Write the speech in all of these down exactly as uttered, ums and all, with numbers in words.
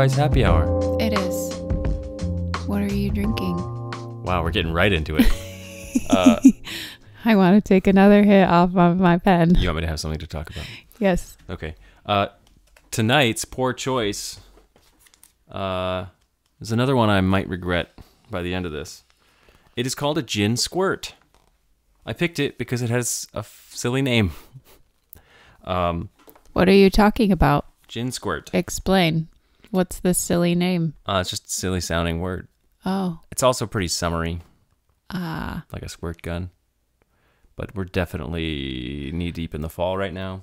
Advice Happy Hour. It is. What are you drinking? Wow, we're getting right into it. uh, I want to take another hit off of my pen. You want me to have something to talk about? Yes. Okay. Uh, tonight's Poor Choice uh, is another one I might regret by the end of this. It is called a Gin Squirt. I picked it because it has a f silly name. Um, what are you talking about? Gin Squirt. Explain. What's the silly name? Uh, it's just a silly sounding word. Oh. It's also pretty summery. Ah. Uh, like a squirt gun. But we're definitely knee deep in the fall right now.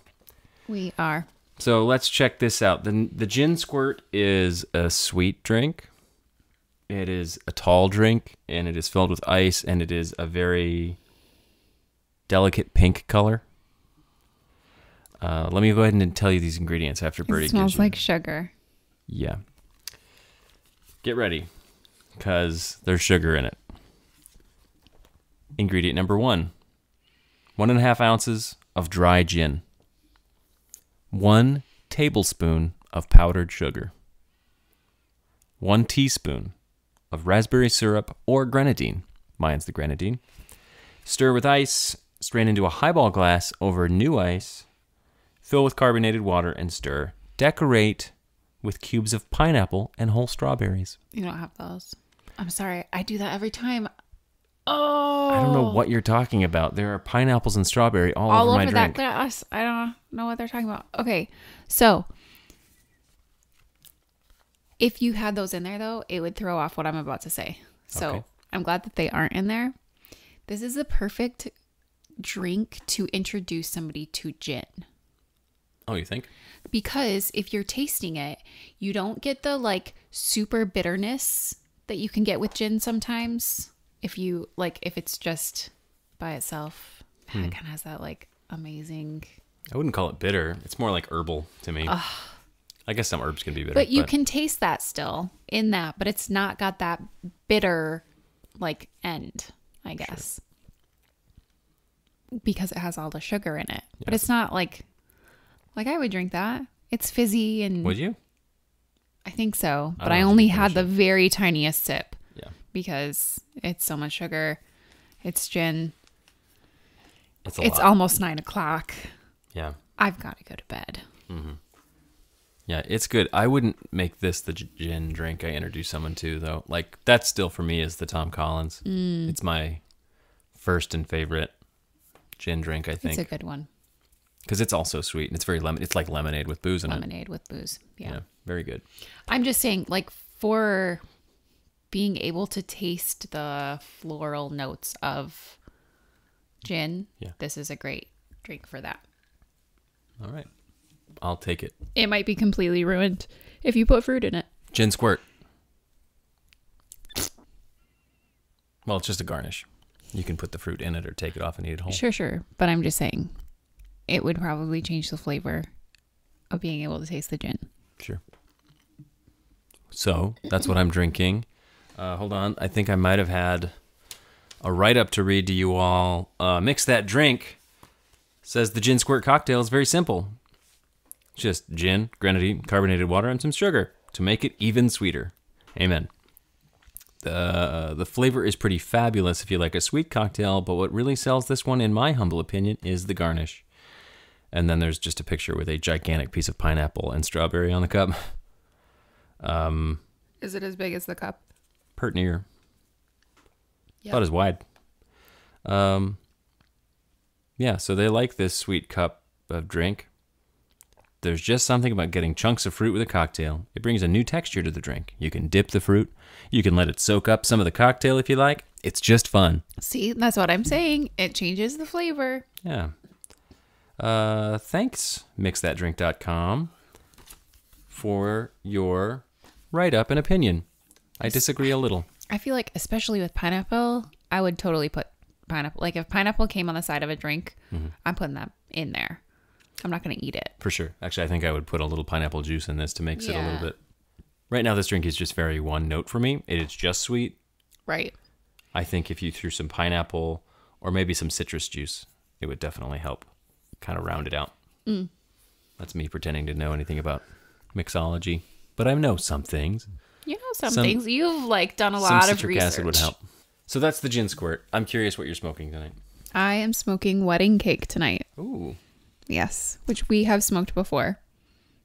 We are. So let's check this out. The, the Gin Squirt is a sweet drink. It is a tall drink, and it is filled with ice, and it is a very delicate pink color. Uh, let me go ahead and tell you these ingredients after Birdie gives you. It smells like sugar. Yeah. Get ready, because there's sugar in it. Ingredient number one. One and a half ounces of dry gin. One tablespoon of powdered sugar. One teaspoon of raspberry syrup or grenadine. Mine's the grenadine. Stir with ice, strain into a highball glass over new ice, fill with carbonated water and stir. Decorate with cubes of pineapple and whole strawberries. You don't have those. I'm sorry. I do that every time. Oh. I don't know what you're talking about. There are pineapples and strawberry all, all over, over my drink. All over that glass. I don't know what they're talking about. Okay. So if you had those in there, though, it would throw off what I'm about to say. So okay. I'm glad that they aren't in there. This is the perfect drink to introduce somebody to gin. Oh, you think? Because if you're tasting it, you don't get the like super bitterness that you can get with gin sometimes. If you like, if it's just by itself, hmm. It kind of has that like amazing. I wouldn't call it bitter. It's more like herbal to me. Ugh. I guess some herbs can be bitter. But you but... can taste that still in that, but it's not got that bitter like end, I guess. Sure. Because it has all the sugar in it. Yeah. But it's not like... Like, I would drink that. It's fizzy and... Would you? I think so. But I, I only had the very tiniest sip. Yeah. Because it's so much sugar. It's gin. It's a lot. It's almost nine o'clock. Yeah. I've got to go to bed. Mm-hmm. Yeah, it's good. I wouldn't make this the gin drink I introduce someone to, though. Like, that still for me is the Tom Collins. Mm. It's my first and favorite gin drink, I think. It's a good one. Because it's also sweet and it's very lemon. It's like lemonade with booze in it. Lemonade with booze. Yeah. Yeah. Very good. I'm just saying, like, for being able to taste the floral notes of gin, yeah. This is a great drink for that. All right. I'll take it. It might be completely ruined if you put fruit in it. Gin Squirt. Well, it's just a garnish. You can put the fruit in it or take it off and eat it whole. Sure, sure. But I'm just saying. It would probably change the flavor of being able to taste the gin. Sure. So that's what I'm drinking. Uh, hold on. I think I might have had a write-up to read to you all. Uh, mix that drink. Says the Gin Squirt cocktail is very simple. Just gin, grenadine, carbonated water, and some sugar to make it even sweeter. Amen. The, uh, the flavor is pretty fabulous if you like a sweet cocktail, but what really sells this one, in my humble opinion, is the garnish. And then there's just a picture with a gigantic piece of pineapple and strawberry on the cup. Um, is it as big as the cup? Pert near. Yep. About as wide. Um, yeah, so they like this sweet cup of drink. There's just something about getting chunks of fruit with a cocktail. It brings a new texture to the drink. You can dip the fruit. You can let it soak up some of the cocktail if you like. It's just fun. See, that's what I'm saying. It changes the flavor. Yeah. Uh, thanks, mix that drink dot com, for your write-up and opinion. I disagree a little. I feel like, especially with pineapple, I would totally put pineapple. Like, if pineapple came on the side of a drink, mm-hmm. I'm putting that in there. I'm not going to eat it. For sure. Actually, I think I would put a little pineapple juice in this to mix yeah. it a little bit. Right now, this drink is just very one note for me. It is just sweet. Right. I think if you threw some pineapple or maybe some citrus juice, it would definitely help. Kind of round it out. Mm. That's me pretending to know anything about mixology. but I know some things. You know some, some things. You've like done a lot of research. Some citric acid would help. So that's the Gin Squirt. I'm curious what you're smoking tonight. I am smoking Wedding Cake tonight. Ooh. Yes, which we have smoked before.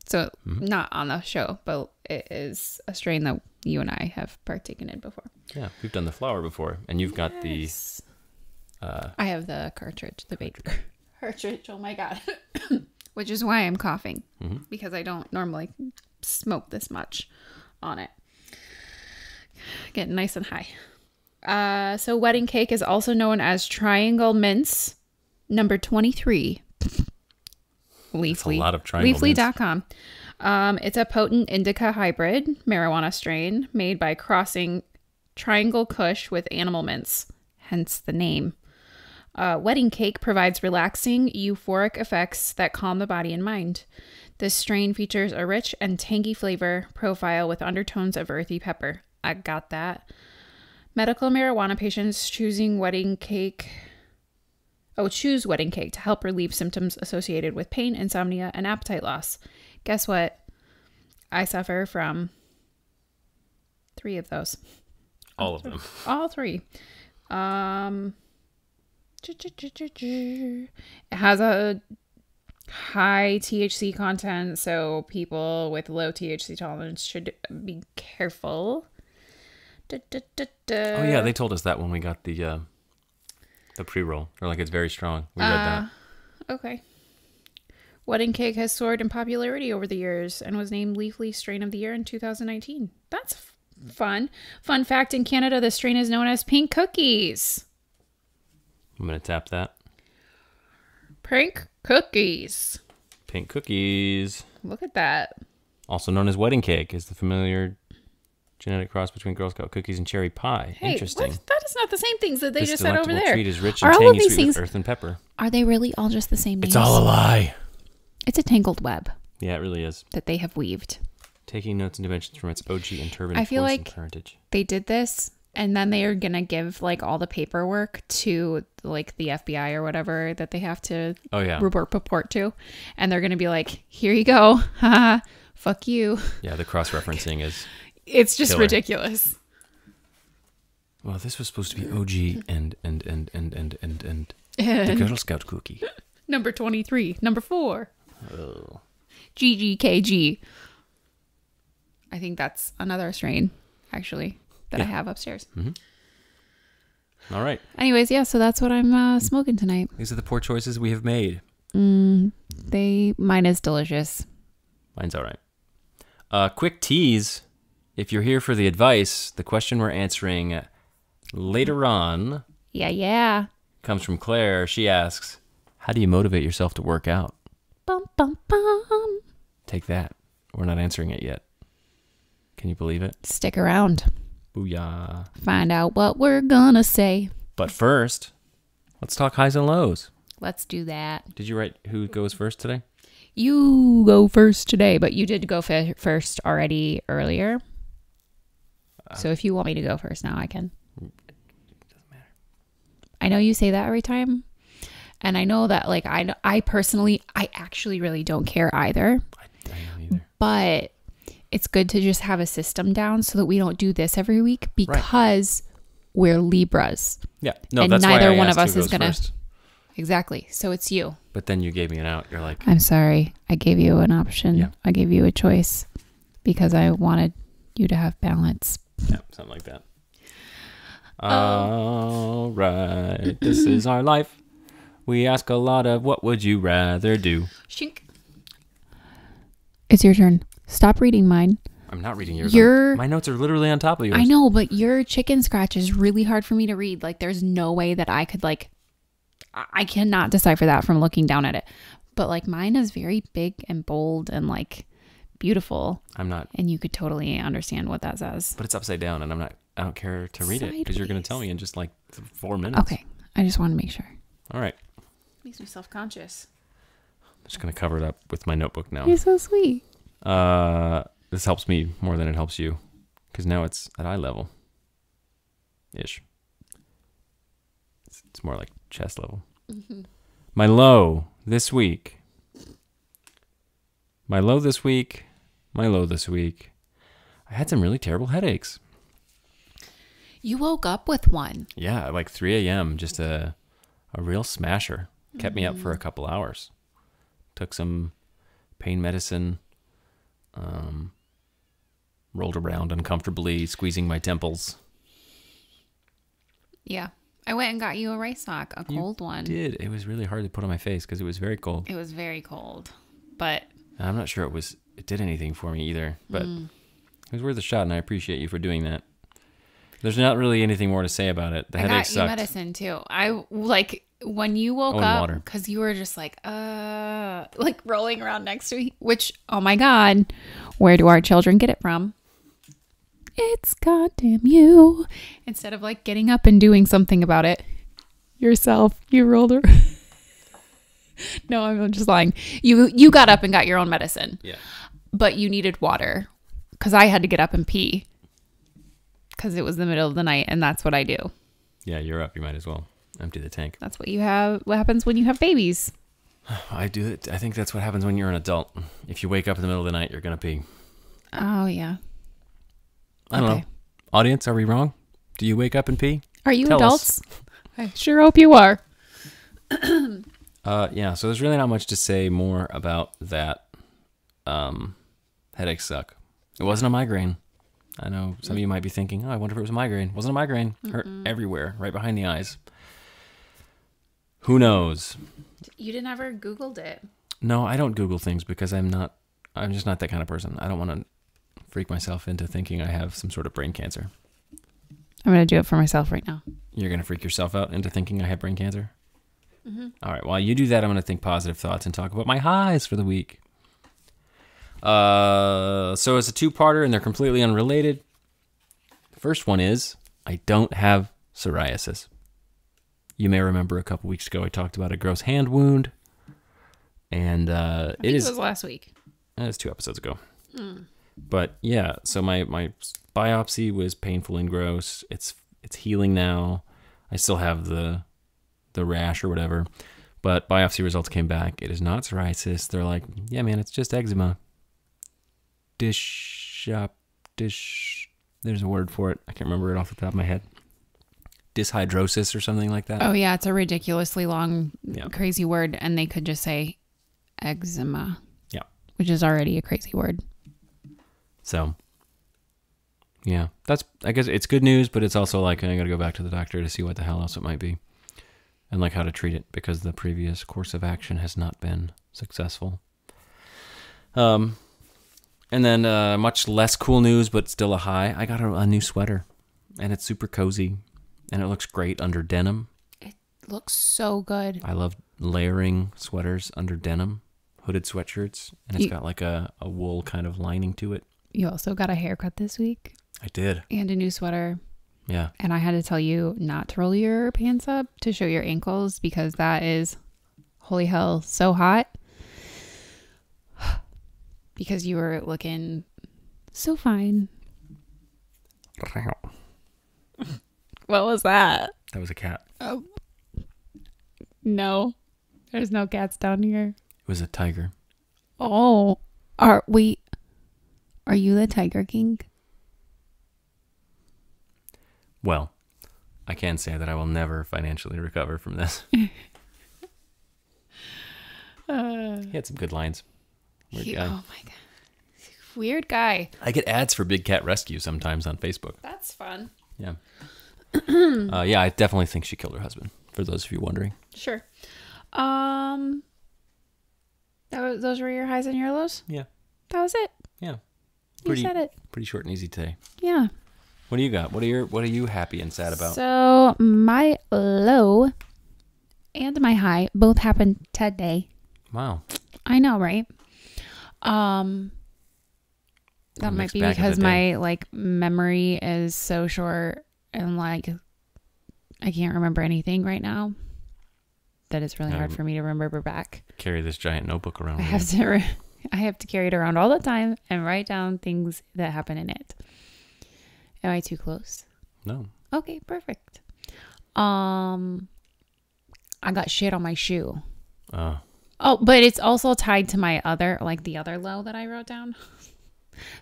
So mm-hmm. not on the show, but it is a strain that you and I have partaken in before. Yeah, we've done the flower before, and you've got yes. the... Uh, I have the cartridge, the bait cartridge. Oh my God. Which is why I'm coughing, mm-hmm. because I don't normally smoke this much on it. Getting nice and high. Uh, so Wedding Cake is also known as Triangle Mints, number twenty-three. Leafly. That's a lot of Triangle Mints. Leafly dot com. Um, it's a potent indica hybrid marijuana strain made by crossing Triangle Kush with Animal Mints, hence the name. Uh, Wedding Cake provides relaxing, euphoric effects that calm the body and mind. This strain features a rich and tangy flavor profile with undertones of earthy pepper. I got that. Medical marijuana patients choosing Wedding Cake... Oh, choose Wedding Cake to help relieve symptoms associated with pain, insomnia, and appetite loss. Guess what? I suffer from three of those. All of them. All three. Um, it has a high T H C content, so people with low T H C tolerance should be careful. Oh, yeah. They told us that when we got the... Uh... The pre-roll. Or like it's very strong. We read uh, that. Okay. Wedding Cake has soared in popularity over the years and was named Leafly Strain of the Year in two thousand nineteen. That's f fun. Fun fact, in Canada, the strain is known as Pink Cookies. I'm going to tap that. Pink Cookies. Pink Cookies. Look at that. Also known as Wedding Cake is the familiar... genetic cross between Girl Scout cookies and cherry pie. Hey, interesting. What? That is not the same things that they this just said over there. Treat is rich and are tangy, all of these sweet things, with earth and pepper. Are they really all just the same names? It's all a lie. It's a tangled web. Yeah, it really is. That they have weaved. Taking notes and dimensions from its O G and turban. I feel like they did this, and then they are gonna give like all the paperwork to like the F B I or whatever that they have to oh, yeah. report report to, and they're gonna be like, "Here you go, haha, fuck you." Yeah, the cross referencing is. It's just Killer. Ridiculous. Well, this was supposed to be O G and and and and and and and, and the Girl Scout cookie. Number twenty-three, number four. Oh. G G K G. I think that's another strain, actually, that yeah. I have upstairs. Mm-hmm. All right. Anyways, yeah. So that's what I'm uh, smoking tonight. These are the poor choices we have made. Mm, they mine is delicious. Mine's all right. Uh, quick tease. If you're here for the advice, the question we're answering later on yeah, yeah. comes from Claire. She asks, how do you motivate yourself to work out? Bum, bum, bum. Take that. We're not answering it yet. Can you believe it? Stick around. Booyah. Find out what we're going to say. But first, let's talk highs and lows. Let's do that. Did you write who goes first today? You go first today, but you did go first already earlier. So if you want me to go first now, I can. It doesn't matter. I know you say that every time. And I know that, like, I, I personally, I actually really don't care either. I don't either. But it's good to just have a system down so that we don't do this every week because right. we're Libras. Yeah. No, and that's neither why I one asked of us who goes is going to. Exactly. So it's you. But then you gave me an out. You're like, I'm sorry. I gave you an option. Yeah. I gave you a choice because I wanted you to have balance. Yeah, something like that. Oh. All right. This is our life. We ask a lot of what would you rather do? Shink. It's your turn. Stop reading mine. I'm not reading yours. Your, my notes are literally on top of yours. I know, but your chicken scratch is really hard for me to read. Like, there's no way that I could, like, I cannot decipher that from looking down at it. But, like, mine is very big and bold and, like, beautiful. I'm not, and you could totally understand what that says, but it's upside down and I'm not, I don't care to read Sideways. It because you're going to tell me in just like four minutes. Okay, I just want to make sure. All right, makes me self-conscious. I'm just going to cover it up with my notebook now. You're so sweet. Uh this helps me more than it helps you because now it's at eye level ish. It's, it's more like chest level. Mm-hmm. My low this week. My low this week My low this week I had some really terrible headaches. You woke up with one. Yeah, like three a m Just a a real smasher. Kept mm-hmm. me up for a couple hours. Took some pain medicine. Um, rolled around uncomfortably, squeezing my temples. Yeah. I went and got you a rice sock, a cold you one. Did. It was really hard to put on my face because it was very cold. It was very cold. But I'm not sure it was it did anything for me either. But mm. it was worth a shot, and I appreciate you for doing that. There's not really anything more to say about it. The I headache got you sucked. Medicine too. I like when you woke oh, up because you were just like uh like rolling around next to me, which oh my god, where do our children get it from? It's goddamn you. Instead of like getting up and doing something about it yourself, you rolled her. No, I'm just lying. You you got up and got your own medicine. Yeah. But you needed water because I had to get up and pee because it was the middle of the night, and that's what I do. Yeah, you're up. You might as well empty the tank. That's what you have. What happens when you have babies? I do it. I think that's what happens when you're an adult. If you wake up in the middle of the night, you're gonna pee. Oh yeah. I don't okay. know. Audience, are we wrong? Do you wake up and pee? Are you Tell adults? Us. I sure hope you are. uh, yeah, so there's really not much to say more about that. Um, headaches suck. It wasn't a migraine. I know some of you might be thinking, oh, I wonder if it was a migraine. It wasn't a migraine. Mm-mm. Hurt everywhere, right behind the eyes. Who knows? You didn't ever Googled it. No, I don't Google things because I'm not, I'm just not that kind of person. I don't want to freak myself into thinking I have some sort of brain cancer. I'm gonna do it for myself right now. You're gonna freak yourself out into thinking I have brain cancer? Mm-hmm. All right, while you do that, I'm gonna think positive thoughts and talk about my highs for the week. Uh, so it's a two-parter and they're completely unrelated. The first one is, I don't have psoriasis. You may remember a couple weeks ago I talked about a gross hand wound. And uh, I think it is- it was last week. That was two episodes ago. Mm. But yeah, so my, my biopsy was painful and gross. It's it's healing now. I still have the the rash or whatever. But biopsy results came back. It is not psoriasis. They're like, yeah, man, it's just eczema. Dish up, dish. There's a word for it. I can't remember it off the top of my head. Dyshydrosis or something like that. Oh, yeah, it's a ridiculously long, yeah. crazy word. And they could just say eczema. Yeah. Which is already a crazy word. So, yeah, that's, I guess it's good news, but it's also like, I got to go back to the doctor to see what the hell else it might be and like how to treat it because the previous course of action has not been successful. Um, and then uh, much less cool news, but still a high. I got a, a new sweater and it's super cozy and it looks great under denim. It looks so good. I love layering sweaters under denim, hooded sweatshirts, and it's you got like a, a wool kind of lining to it. You also got a haircut this week. I did. And a new sweater. Yeah. And I had to tell you not to roll your pants up to show your ankles because that is, holy hell, so hot. Because you were looking so fine. What was that? That was a cat. Oh. No. There's no cats down here. It was a tiger. Oh. Are we... Are you the Tiger King? Well, I can say that I will never financially recover from this. uh, he had some good lines. Weird he, guy. Oh my God. Weird guy. I get ads for Big Cat Rescue sometimes on Facebook. That's fun. Yeah. uh, yeah, I definitely think she killed her husband, for those of you wondering. Sure. Um, those were your highs and your lows? Yeah. That was it? Yeah. Pretty, you said it. Pretty short and easy today. Yeah. What do you got? What are your What are you happy and sad about? So my low and my high both happened today. Wow. I know, right? Um, that I'm might be because my like memory is so short and like I can't remember anything right now. That it's really um, hard for me to remember back. Carry this giant notebook around. I have to. Re I have to carry it around all the time and write down things that happen in it. Am I too close? No. Okay, perfect. Um, I got shit on my shoe. Uh. Oh, but it's also tied to my other, like the other low that I wrote down.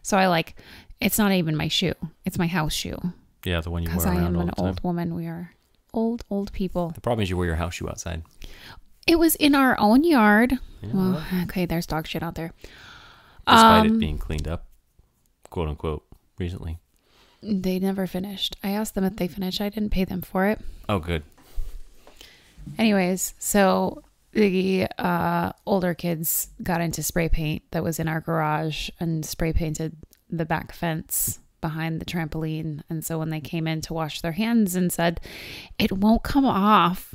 So I like It's not even my shoe. It's my house shoe. Yeah, the one you wear around all the time. Because I am an old woman. We are old, old people. The problem is you wear your house shoe outside. It was in our own yard. Yeah. Well, okay, there's dog shit out there. Despite um, it being cleaned up, quote unquote, recently. They never finished. I asked them if they finished. I didn't pay them for it. Oh, good. Anyways, so the uh, older kids got into spray paint that was in our garage and spray painted the back fence behind the trampoline. And so when they came in to wash their hands and said, it won't come off.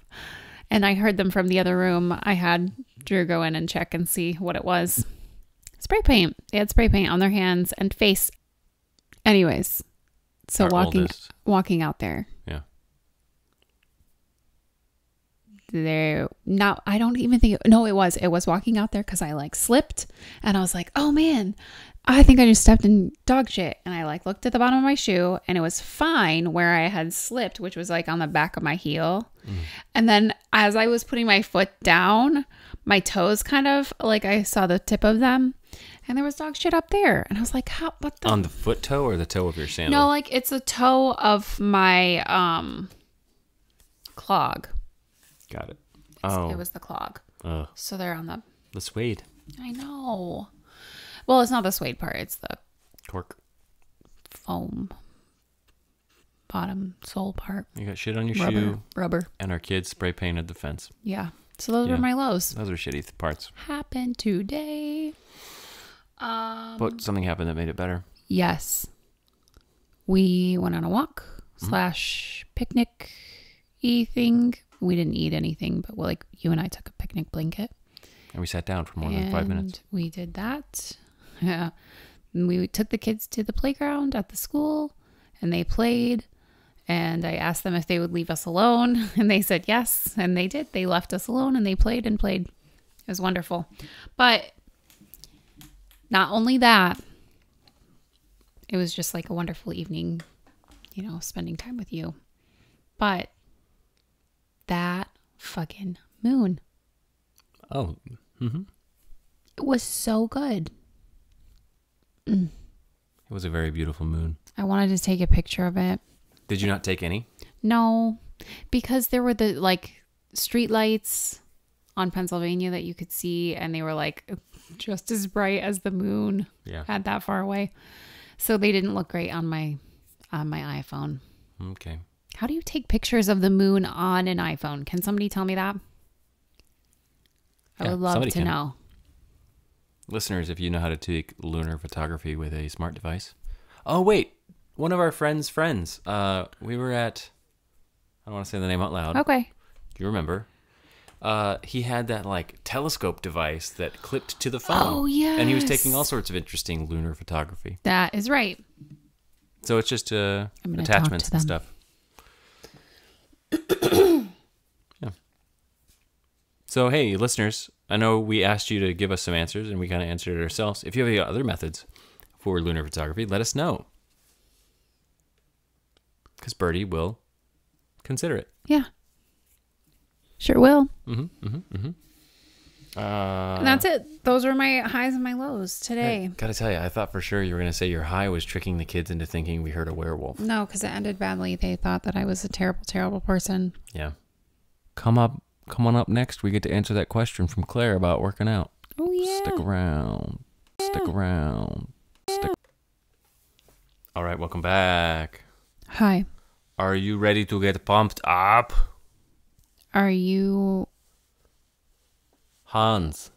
And I heard them from the other room. I had Drew go in and check and see what it was. Spray paint. They had spray paint on their hands and face. Anyways, so walking, walking out there. Yeah. There, not, I don't even think, no, it was, it was walking out there because I like slipped and I was like, oh man, I think I just stepped in dog shit. And I like looked at the bottom of my shoe and it was fine where I had slipped, which was like on the back of my heel. Mm. And then as I was putting my foot down, my toes kind of like I saw the tip of them and there was dog shit up there. And I was like, how, what the? On the foot toe or the toe of your sandal? No, like it's the toe of my um, clog. Got it. Oh. It was the clog. Oh. So they're on the... The suede. I know. Well, it's not the suede part. It's the... Cork. Foam. Bottom sole part. You got shit on your rubber, shoe. Rubber. And our kids spray painted the fence. Yeah. So those yeah. were my lows. Those are shitty parts. Happened today. Um, but something happened that made it better. Yes. We went on a walk mm-hmm. slash picnic-y thing. We didn't eat anything, but well, like you and I took a picnic blanket. And we sat down for more than five minutes. We did that. Yeah. And we took the kids to the playground at the school and they played. And I asked them if they would leave us alone. And they said yes. And they did. They left us alone and they played and played. It was wonderful. But not only that, it was just like a wonderful evening, you know, spending time with you. But that fucking moon. Oh. Mm-hmm. It was so good. Mm. It was a very beautiful moon. I wanted to take a picture of it. Did you not take any? No, because there were the like street lights on Pennsylvania that you could see and they were like just as bright as the moon. Yeah. Had that far away. So they didn't look great on my on my iPhone. Okay. How do you take pictures of the moon on an iPhone? Can somebody tell me that? I yeah, would love to can. know. Listeners, if you know how to take lunar photography with a smart device. Oh, wait. One of our friends' friends. Uh, we were at, I don't want to say the name out loud. Okay. Do you remember? Uh, he had that like telescope device that clipped to the phone. Oh, yeah. And he was taking all sorts of interesting lunar photography. That is right. So it's just uh, attachments and stuff. Yeah. So hey, listeners, I know we asked you to give us some answers and we kind of answered it ourselves. If you have any other methods for lunar photography, let us know. Because Birdie will consider it. Yeah. Sure will. Mm-hmm, mm-hmm, mm-hmm. Uh, and that's it. Those were my highs and my lows today. I gotta tell you, I thought for sure you were going to say your high was tricking the kids into thinking we heard a werewolf. No, because it ended badly. They thought that I was a terrible, terrible person. Yeah. Come up, come on up next. We get to answer that question from Claire about working out. Oh, yeah. Stick around. Yeah. Stick around. Yeah. Stick. All right, welcome back. Hi. Are you ready to get pumped up? Are you... Hans.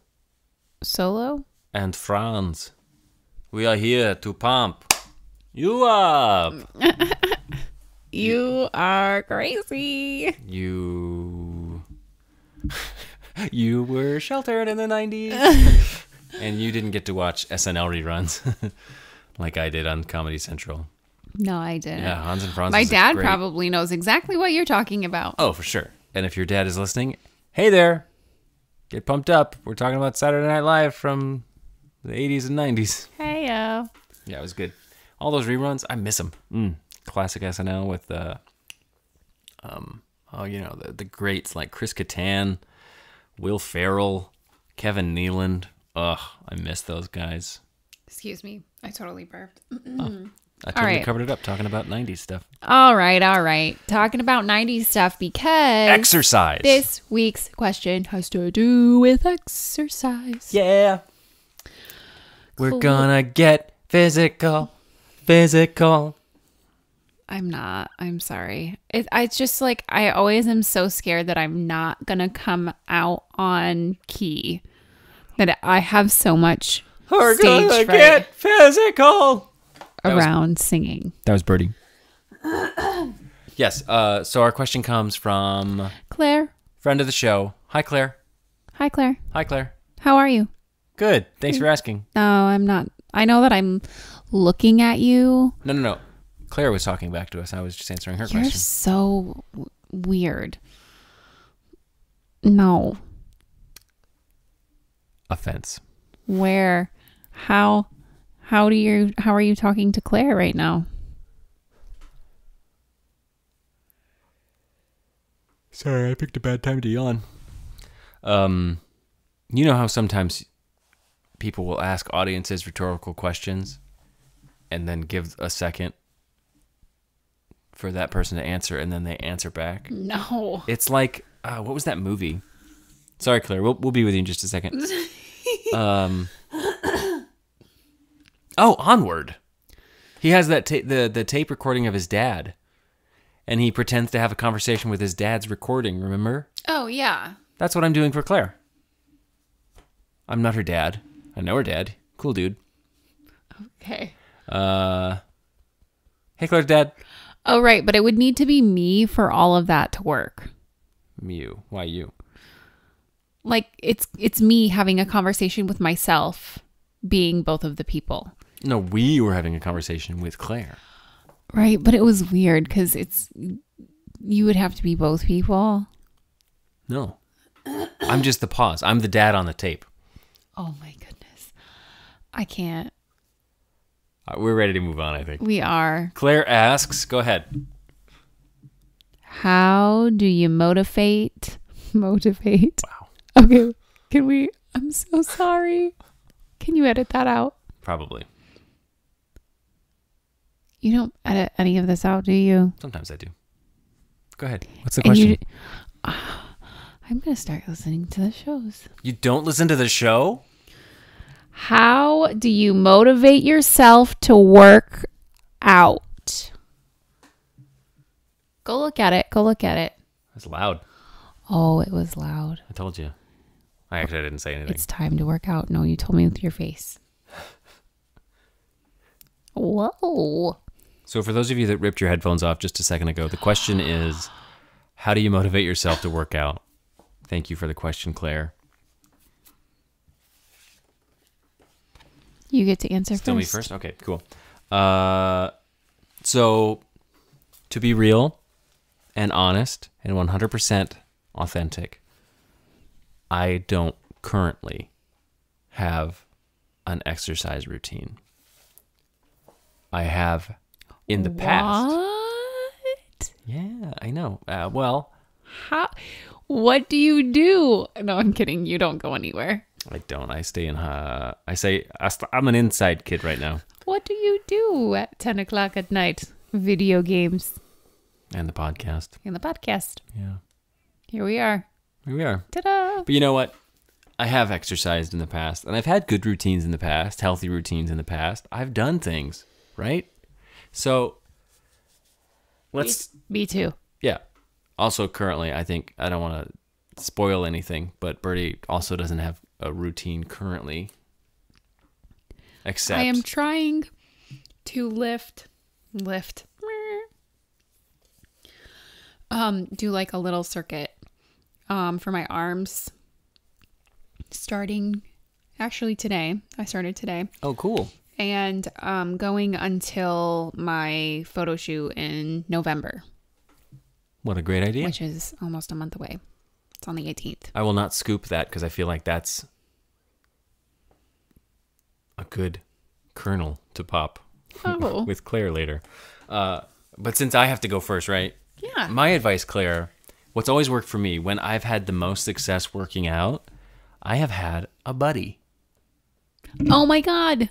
Solo? And Franz. We are here to pump you up. You are crazy. You... You were sheltered in the nineties. And you didn't get to watch S N L reruns like I did on Comedy Central. No, I didn't. Yeah, Hans and Franz. My dad great... probably knows exactly what you're talking about. Oh, for sure. And if your dad is listening, hey there, get pumped up. We're talking about Saturday Night Live from the eighties and nineties. Heyo. Yeah, it was good. All those reruns, I miss them. Mm. Classic S N L with the, uh, um, oh, you know, the, the greats like Chris Kattan, Will Ferrell, Kevin Nealon. Ugh, I miss those guys. Excuse me. I totally burped. Oh, I totally right. covered it up talking about nineties stuff. All right, all right. Talking about nineties stuff because... Exercise. This week's question has to do with exercise. Yeah. We're cool. gonna get physical. Physical. I'm not. I'm sorry. It, I just like, I always am so scared that I'm not gonna come out on key. That I have so much... We're stage gonna fright get physical around was, singing. That was Birdie. Yes. Uh, so our question comes from Claire, friend of the show. Hi, Claire. Hi, Claire. Hi, Claire. How are you? Good. Thanks for asking. No, I'm not. I know that I'm looking at you. No, no, no. Claire was talking back to us. I was just answering her You're question. You're so weird. No. Offense. Where? How how do you how are you talking to Claire right now? Sorry, I picked a bad time to yawn. Um you know how sometimes people will ask audiences rhetorical questions and then give a second for that person to answer and then they answer back? No. It's like uh, what was that movie? Sorry, Claire. We'll we'll be with you in just a second. Um Oh, Onward. He has that ta the the tape recording of his dad. And he pretends to have a conversation with his dad's recording, remember? Oh, yeah. That's what I'm doing for Claire. I'm not her dad. I know her dad. Cool dude. Okay. Uh Hey, Claire's dad. Oh, right, but it would need to be me for all of that to work. You. Why you? Like it's it's me having a conversation with myself, being both of the people. No, we were having a conversation with Claire. Right, but it was weird because it's you would have to be both people. No, I'm just the pause. I'm the dad on the tape. Oh my goodness, I can't. Right, we're ready to move on. I think we are. Claire asks, "Go ahead. How do you motivate? Motivate? Wow." Okay, can we? I'm so sorry. Can you edit that out? Probably. You don't edit any of this out, do you? Sometimes I do. Go ahead. What's the and question? You, uh, I'm going to start listening to the shows. You don't listen to the show? How do you motivate yourself to work out? Go look at it. Go look at it. That's loud. Oh, it was loud. I told you. I actually didn't say anything. It's time to work out. No, you told me with your face. Whoa. So for those of you that ripped your headphones off just a second ago, the question is, how do you motivate yourself to work out? Thank you for the question, Claire. You get to answer Still first. Still me first? Okay, cool. Uh, so to be real and honest and one hundred percent authentic, I don't currently have an exercise routine. I have in the what? past. What? Yeah, I know. Uh, well. How? What do you do? No, I'm kidding. You don't go anywhere. I don't. I stay in. Uh, I say I'm an inside kid right now. What do you do at ten o'clock at night? Video games. And the podcast. And the podcast. Yeah. Here we are. Here we are. Ta-da! But you know what? I have exercised in the past, and I've had good routines in the past, healthy routines in the past. I've done things, right? So let's... Me too. Yeah. Also, currently, I think I don't want to spoil anything, but Birdie also doesn't have a routine currently. Except... I am trying to lift... Lift. Um, do like a little circuit. Um, for my arms, starting actually today. I started today. Oh, cool. And um, going until my photo shoot in November. What a great idea. Which is almost a month away. It's on the eighteenth. I will not scoop that because I feel like that's a good kernel to pop oh. with Claire later. Uh, but since I have to go first, right? Yeah. My advice, Claire... What's always worked for me, when I've had the most success working out, I have had a buddy. Oh my God.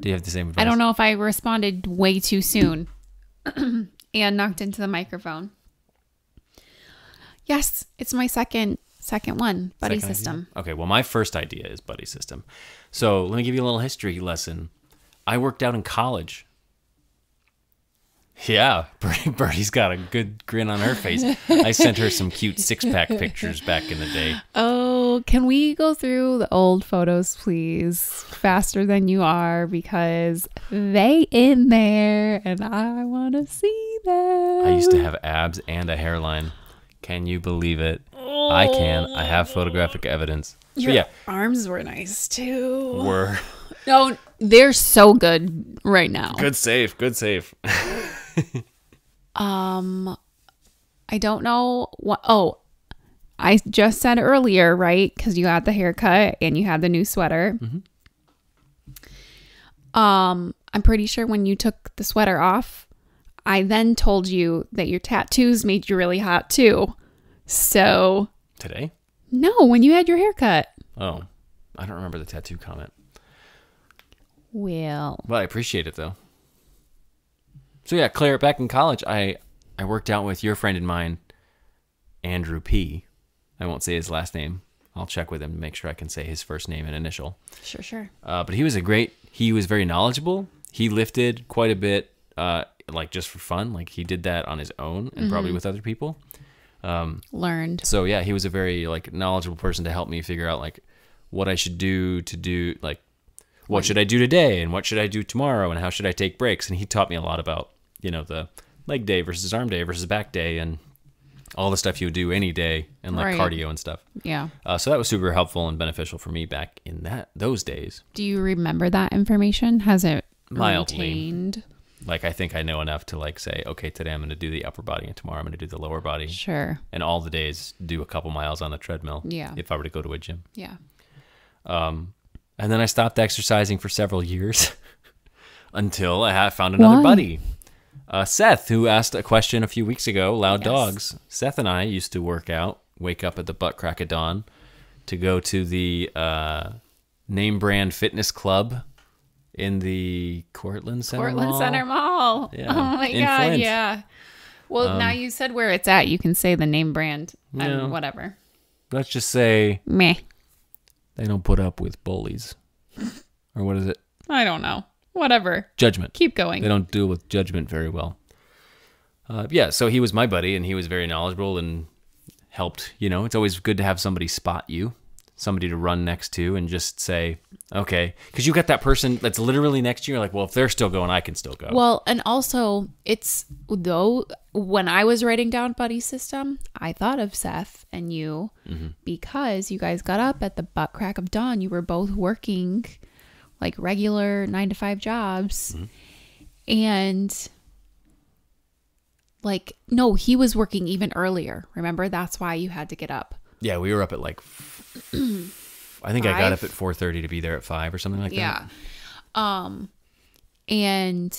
Do you have the same advice? I don't know if I responded way too soon and knocked into the microphone. Yes, it's my second second one, buddy second system. Idea? Okay, well, my first idea is buddy system. So let me give you a little history lesson. I worked out in college. Yeah, Birdie's got a good grin on her face. I sent her some cute six-pack pictures back in the day. Oh, can we go through the old photos, please? Faster than you are, because they in there, and I want to see them. I used to have abs and a hairline. Can you believe it? Oh. I can. I have photographic evidence. Your yeah. arms were nice, too. Were. No, they're so good right now. Good save. Good save. um I don't know what oh I just said earlier, right? Because you had the haircut and you had the new sweater. Mm-hmm. um I'm pretty sure when you took the sweater off, I then told you that your tattoos made you really hot too. So today? No, when you had your haircut. Oh, I don't remember the tattoo comment. Well, well, I appreciate it though. So yeah, Claire, back in college, I, I worked out with your friend and mine, Andrew P. I won't say his last name. I'll check with him to make sure I can say his first name and initial. Sure, sure. Uh, but he was a great, he was very knowledgeable. He lifted quite a bit, uh, like just for fun. Like he did that on his own and mm-hmm. probably with other people. Um, Learned. So yeah, he was a very like knowledgeable person to help me figure out like what I should do to do, like what should I do today and what should I do tomorrow and how should I take breaks? And he taught me a lot about, you know, the leg day versus arm day versus back day and all the stuff you would do any day and like right. cardio and stuff. Yeah. Uh, so that was super helpful and beneficial for me back in that those days. Do you remember that information? Has it mildly retained? Like I think I know enough to like say, okay, today I'm going to do the upper body and tomorrow I'm going to do the lower body. Sure. And all the days do a couple miles on the treadmill. Yeah. If I were to go to a gym. Yeah. Um, and then I stopped exercising for several years until I found another Why? buddy. Uh, Seth, who asked a question a few weeks ago, Loud yes. Dogs. Seth and I used to work out, wake up at the butt crack of dawn to go to the uh, name brand fitness club in the Courtland Center Courtland Mall. Center Mall. Yeah. Oh my in God, Flint. yeah. Well, um, now you said where it's at. You can say the name brand and no, whatever. Let's just say meh. They don't put up with bullies. Or what is it? I don't know. Whatever. Judgment. Keep going. They don't deal with judgment very well. Uh, yeah, so he was my buddy, and he was very knowledgeable and helped. You know, it's always good to have somebody spot you, somebody to run next to and just say, okay. Because you got that person that's literally next to you. You're like, well, if they're still going, I can still go. Well, and also, it's though, when I was writing down buddy system, I thought of Seth and you mm-hmm. because you guys got up at the butt crack of dawn. You were both working like regular nine to five jobs. Mm-hmm. And like, no, he was working even earlier. Remember? That's why you had to get up. Yeah. We were up at like, I think five? I got up at four thirty to be there at five or something like yeah. that. Yeah. Um, and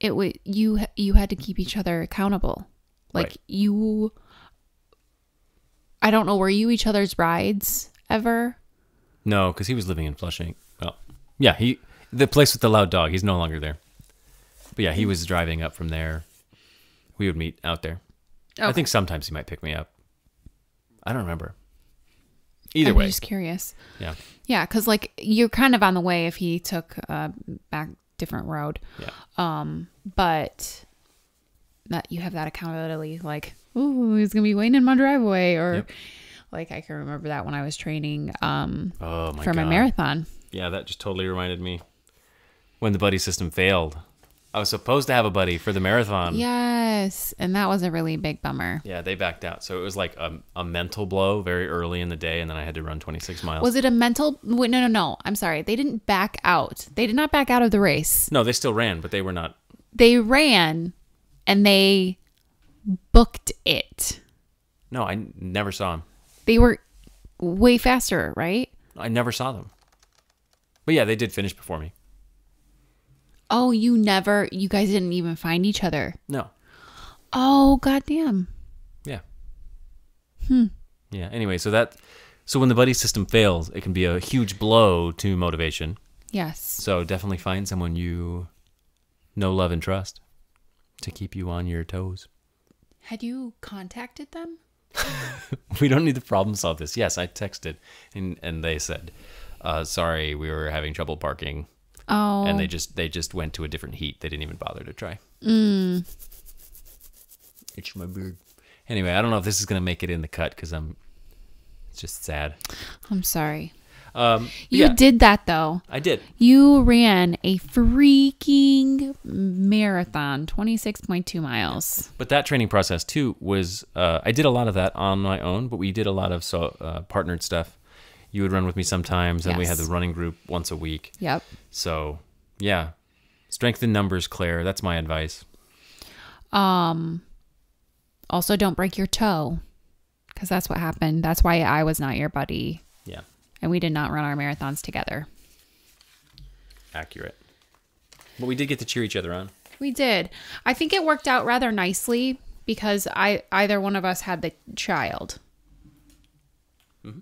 it would, you, you had to keep each other accountable. Like right. you, I don't know, were you each other's brides ever? No. Cause he was living in Flushing. Well, yeah, he the place with the loud dog. He's no longer there. But yeah, he was driving up from there. We would meet out there. Okay. I think sometimes he might pick me up. I don't remember. Either I'm way, I'm just curious. Yeah, yeah, because like you're kind of on the way if he took a back different road. Yeah. Um, but that you have that accountability, like, ooh, he's gonna be waiting in my driveway, or yep. like I can remember that when I was training um oh my for God. my marathon. Yeah, that just totally reminded me when the buddy system failed. I was supposed to have a buddy for the marathon. Yes, and that was a really big bummer. Yeah, they backed out. So it was like a, a mental blow very early in the day, and then I had to run twenty-six miles. Was it a mental? Wait, no, no, no. I'm sorry. They didn't back out. They did not back out of the race. No, they still ran, but they were not. They ran, and they booked it. No, I never saw them. They were way faster, right? I never saw them. But yeah, they did finish before me. Oh, you never, you guys didn't even find each other. No. Oh, goddamn. Yeah. Hmm. Yeah. Anyway, so that, so when the buddy system fails, it can be a huge blow to motivation. Yes. So definitely find someone you know, love, and trust to keep you on your toes. Had you contacted them? We don't need to problem solve this. Yes, I texted, and and they said, uh, sorry, we were having trouble parking. Oh. And they just they just went to a different heat. They didn't even bother to try. Mm. Itch my beard. Anyway, I don't know if this is going to make it in the cut because I'm it's just sad. I'm sorry. Um, you yeah. did that, though. I did. You ran a freaking marathon, twenty-six point two miles. But that training process, too, was uh, I did a lot of that on my own, but we did a lot of so, uh, partnered stuff. You would run with me sometimes, and yes. we had the running group once a week. Yep. So, yeah. Strength in numbers, Claire. That's my advice. Um. Also, don't break your toe, because that's what happened. That's why I was not your buddy. Yeah. And we did not run our marathons together. Accurate. But we did get to cheer each other on. We did. I think it worked out rather nicely, because I either one of us had the child. Mm-hmm.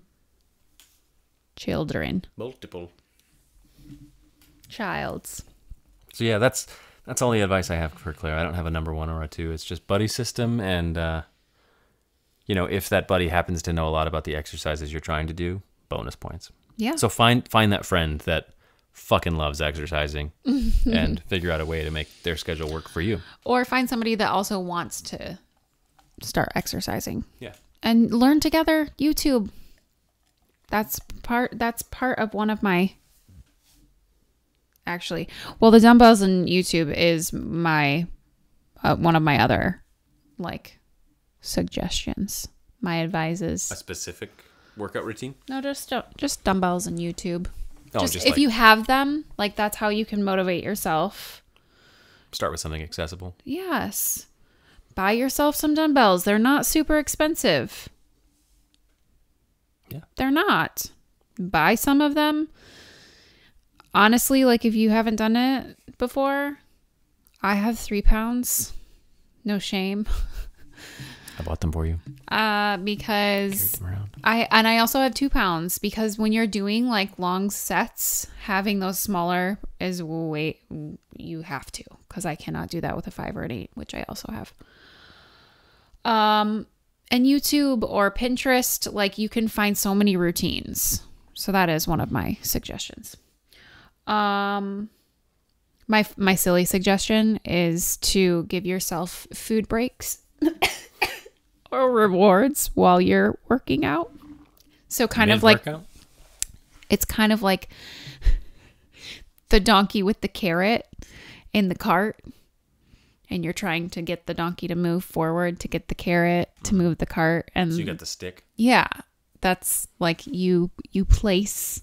Children. Multiple. Childs. So yeah, that's that's all the advice I have for Claire. I don't have a number one or a two. It's just buddy system, and uh, you know, if that buddy happens to know a lot about the exercises you're trying to do, bonus points. Yeah. So find find that friend that fucking loves exercising and figure out a way to make their schedule work for you. Or find somebody that also wants to start exercising. Yeah. And learn together. YouTube. That's part that's part of one of my actually. Well, the dumbbells and YouTube is my uh, one of my other like suggestions. My advices. A specific workout routine? No, just just dumbbells and YouTube. Oh, just, just if like, you have them, like that's how you can motivate yourself. Start with something accessible. Yes. Buy yourself some dumbbells. They're not super expensive. Yeah. They're not. Buy some of them. Honestly, like if you haven't done it before, I have three pounds. No shame. I bought them for you. Uh, because I and I also have two pounds because when you're doing like long sets, having those smaller is way you have to because I cannot do that with a five or an eight, which I also have. Um, and YouTube or Pinterest, like you can find so many routines. So that is one of my suggestions. Um, my my silly suggestion is to give yourself food breaks. Or rewards while you're working out. So kind Mid of like, workout? It's kind of like the donkey with the carrot in the cart. And you're trying to get the donkey to move forward to get the carrot to move the cart. And so you got the stick. Yeah. That's like you, you place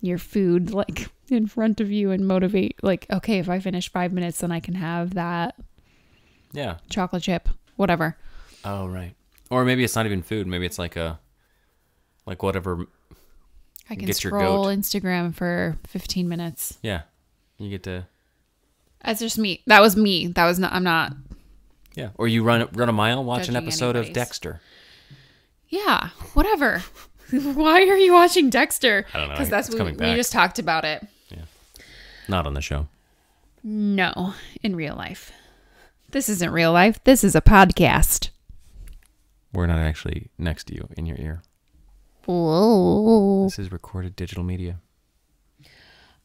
your food like in front of you and motivate like, okay, if I finish five minutes, then I can have that. Yeah. Chocolate chip, whatever. Oh, right. Or maybe it's not even food. Maybe it's like a, like whatever. I can scroll Instagram for fifteen minutes. Yeah. You get to. That's just me. That was me. That was not, I'm not. Yeah. Or you run, run a mile, watch an episode of Dexter. Yeah. Whatever. Why are you watching Dexter? I don't know. Because that's what we, we just talked about it. Yeah. Not on the show. No. In real life. This isn't real life. This is a podcast. We're not actually next to you in your ear. Whoa. This is recorded digital media.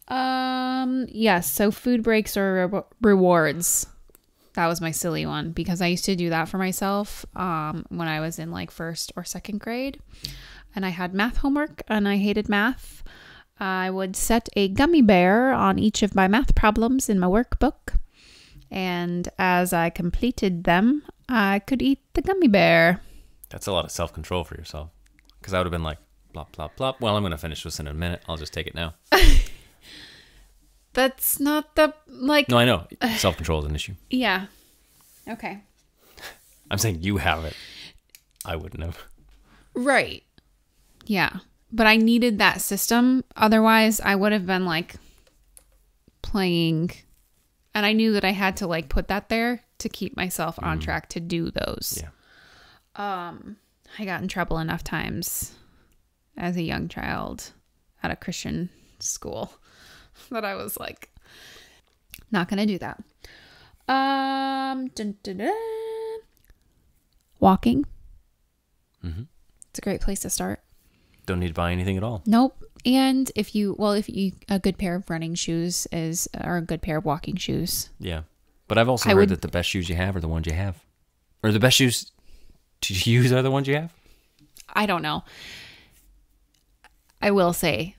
Um. Yes. Yeah, so food breaks or re rewards. That was my silly one because I used to do that for myself um, when I was in like first or second grade. And I had math homework and I hated math. I would set a gummy bear on each of my math problems in my workbook. And as I completed them, I could eat the gummy bear. That's a lot of self-control for yourself. Because I would have been like, plop, plop, plop. Well, I'm going to finish this in a minute. I'll just take it now. That's not the, like... No, I know. Self-control is an issue. Yeah. Okay. I'm saying you have it. I wouldn't have. Right. Yeah. But I needed that system. Otherwise, I would have been, like, playing... And I knew that I had to, like, put that there to keep myself on mm. track to do those. Yeah. Um, I got in trouble enough times as a young child at a Christian school that I was like, not gonna do that. Um, dun, dun, dun. Walking. Mm-hmm. It's a great place to start. Don't need to buy anything at all. Nope. And if you, well, if you, a good pair of running shoes is, or a good pair of walking shoes. Yeah. But I've also I heard would, that the best shoes you have are the ones you have. Or the best shoes to use are the ones you have. I don't know. I will say,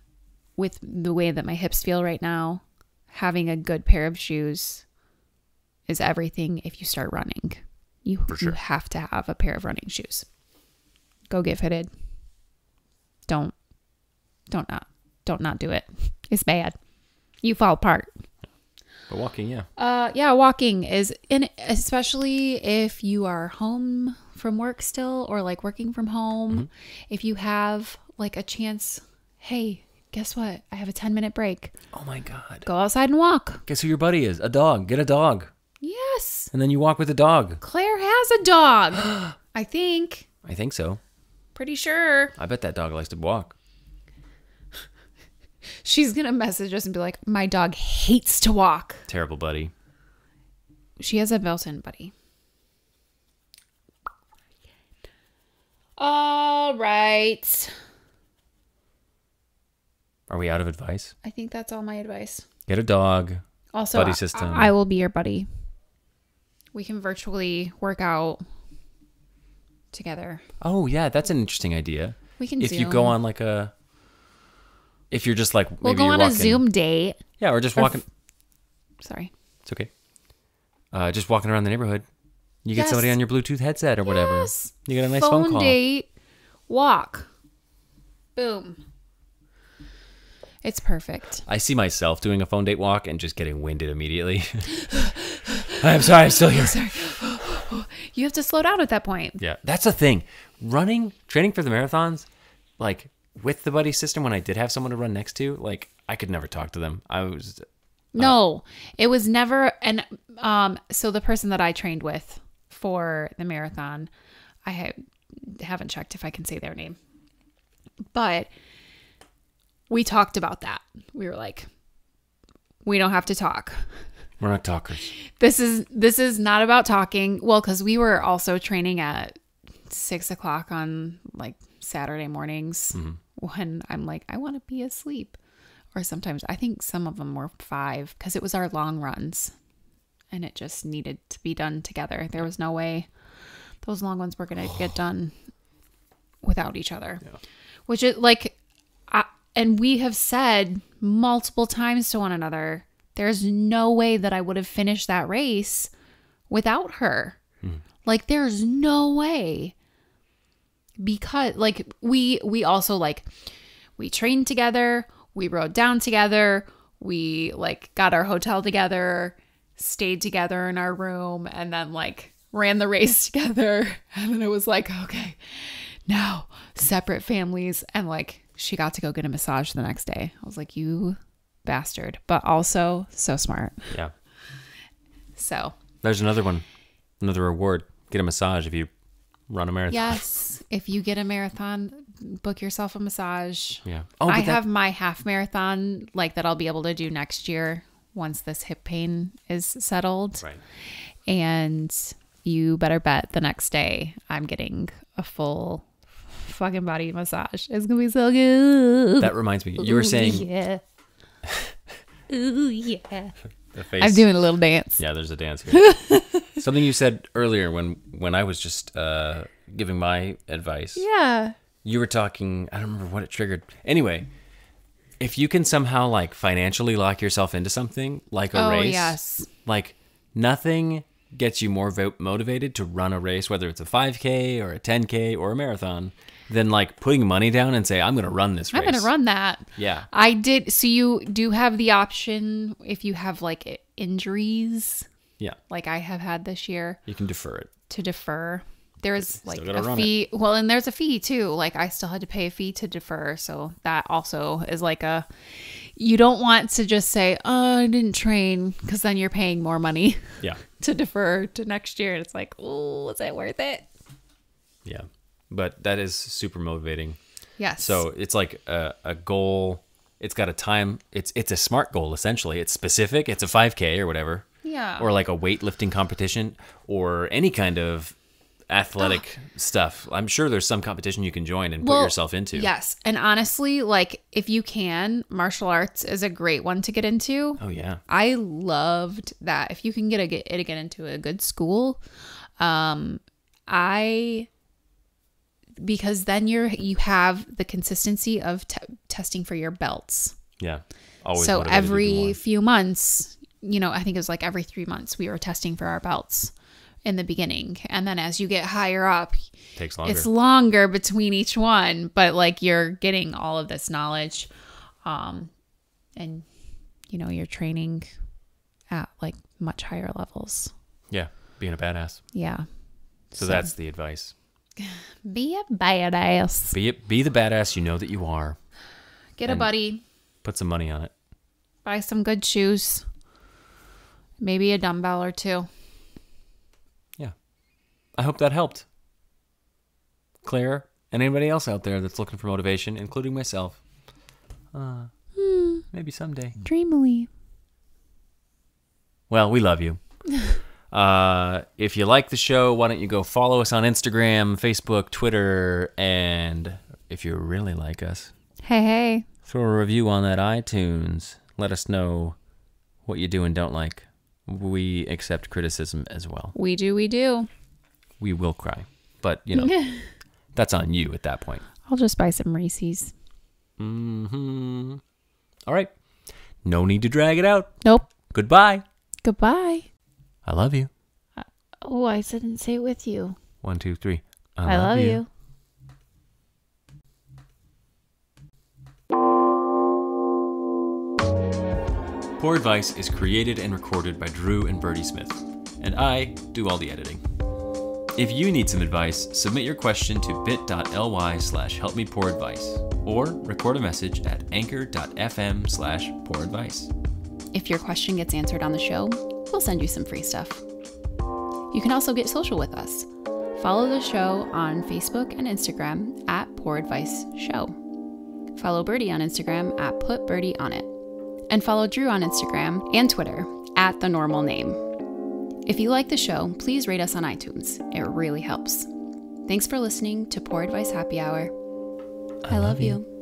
with the way that my hips feel right now, having a good pair of shoes is everything if you start running. You, sure. you have to have a pair of running shoes. Go get fitted. Don't. Don't not. Don't not do it. It's bad. You fall apart. But walking, yeah. Uh, yeah, walking is, and especially if you are home from work still, or like working from home, mm-hmm. if you have like a chance, hey, guess what? I have a ten minute break. Oh my God. Go outside and walk. Guess who your buddy is? A dog. Get a dog. Yes. And then you walk with a dog. Claire has a dog. I think. I think so. Pretty sure. I bet that dog likes to walk. She's going to message us and be like, my dog hates to walk. Terrible buddy. She has a built-in buddy. All right. Are we out of advice? I think that's all my advice. Get a dog. Also, buddy system. I, I will be your buddy. We can virtually work out together. Oh, yeah. That's an interesting idea. We can If Zoom. You go on like a... If you're just like, maybe we'll go you're on walking, a Zoom date. Yeah, or just or walking. Sorry. It's okay. Uh, just walking around the neighborhood. You yes. get somebody on your Bluetooth headset or whatever. Yes. You get a nice phone, phone call. Date, walk. Boom. It's perfect. I see myself doing a phone date walk and just getting winded immediately. I'm sorry, I'm still here. I'm sorry. You have to slow down at that point. Yeah, that's the thing. Running, training for the marathons, like... With the buddy system, when I did have someone to run next to, like, I could never talk to them. I was... Uh, no, it was never... And um, so the person that I trained with for the marathon, I ha haven't checked if I can say their name. But we talked about that. We were like, we don't have to talk. We're not talkers. This is, this is not about talking. Well, because we were also training at six o'clock on, like, Saturday mornings. Mm-hmm. When I'm like, I want to be asleep. Or sometimes I think some of them were five, because it was our long runs and it just needed to be done together. There was no way those long ones were going to oh. get done without each other, yeah. which is like, I, and we have said multiple times to one another, there's no way that I would have finished that race without her. Mm. Like, there's no way. Because like we we also like we trained together, we rode down together, we like got our hotel together, stayed together in our room, and then like ran the race together. And then it was like, okay, now separate families. And like she got to go get a massage the next day. I was like, you bastard, but also so smart. Yeah. So there's another one, another reward. Get a massage if you run a marathon. Yes. If you get a marathon, book yourself a massage. Yeah. Oh, I that... have my half marathon like that I'll be able to do next year once this hip pain is settled. Right. And you better bet the next day I'm getting a full fucking body massage. It's going to be so good. That reminds me. You were Ooh, saying. Yeah. Ooh, yeah. The face. I'm doing a little dance. Yeah, there's a dance here. Something you said earlier when when I was just uh, giving my advice. Yeah. You were talking, I don't remember what it triggered. Anyway, if you can somehow like financially lock yourself into something like a oh, race. Yes. Like nothing gets you more motivated to run a race, whether it's a five K or a ten K or a marathon, than like putting money down and say, I'm going to run this race. I'm going to run that. Yeah. I did. So you do have the option if you have like injuries. Yeah. Like I have had this year. You can defer it. To defer. There is like a fee. It. Well, and there's a fee too. Like I still had to pay a fee to defer. So that also is like a, you don't want to just say, oh, I didn't train, because then you're paying more money. Yeah. To defer to next year. And it's like, oh, is it worth it? Yeah. But that is super motivating. Yes. So it's like a, a goal It's got a time. It's it's a SMART goal, essentially. It's specific. It's a five K or whatever. Yeah. Or like a weightlifting competition or any kind of athletic oh. stuff. I'm sure there's some competition you can join and well, put yourself into. Yes. And honestly, like if you can, martial arts is a great one to get into. Oh, yeah. I loved that. If you can get, a, get it get into a good school. Um, I... Because then you're you have the consistency of t testing for your belts. Yeah, always. So every few months, you know, I think it was like every three months we were testing for our belts in the beginning, and then as you get higher up, takes longer. It's longer between each one, but like you're getting all of this knowledge, um, and you know you're training at like much higher levels. Yeah, being a badass. Yeah. So, so that's the advice. Be a badass. Be it, be the badass you know that you are. Get a buddy. Put some money on it. Buy some good shoes. Maybe a dumbbell or two. Yeah. I hope that helped. Claire and anybody else out there that's looking for motivation, including myself. Uh, mm. Maybe someday. Dreamily. Well, we love you. Uh, if you like the show, why don't you go follow us on Instagram, Facebook, Twitter, and if you really like us, hey, hey, throw a review on that iTunes. Let us know what you do and don't like. We accept criticism as well. We do, we do. We will cry, but you know, that's on you at that point. I'll just buy some Reese's. Mm-hmm. All right. No need to drag it out. Nope. Goodbye. Goodbye. I love you. Uh, oh, I didn't say it with you. One, two, three. I, I love, love you. you. Pour Advice is created and recorded by Drew and Birdie Smith, and I do all the editing. If you need some advice, submit your question to bit.ly slash help me pour advice, or record a message at anchor.fm slash pour advice. If your question gets answered on the show, we'll send you some free stuff. You can also get social with us. Follow the show on Facebook and Instagram at Pour Advice Show. Follow Birdie on Instagram at Put Birdie On It. And follow Drew on Instagram and Twitter at The Normal Name. If you like the show, please rate us on iTunes. It really helps. Thanks for listening to Pour Advice Happy Hour. I, I love you. you.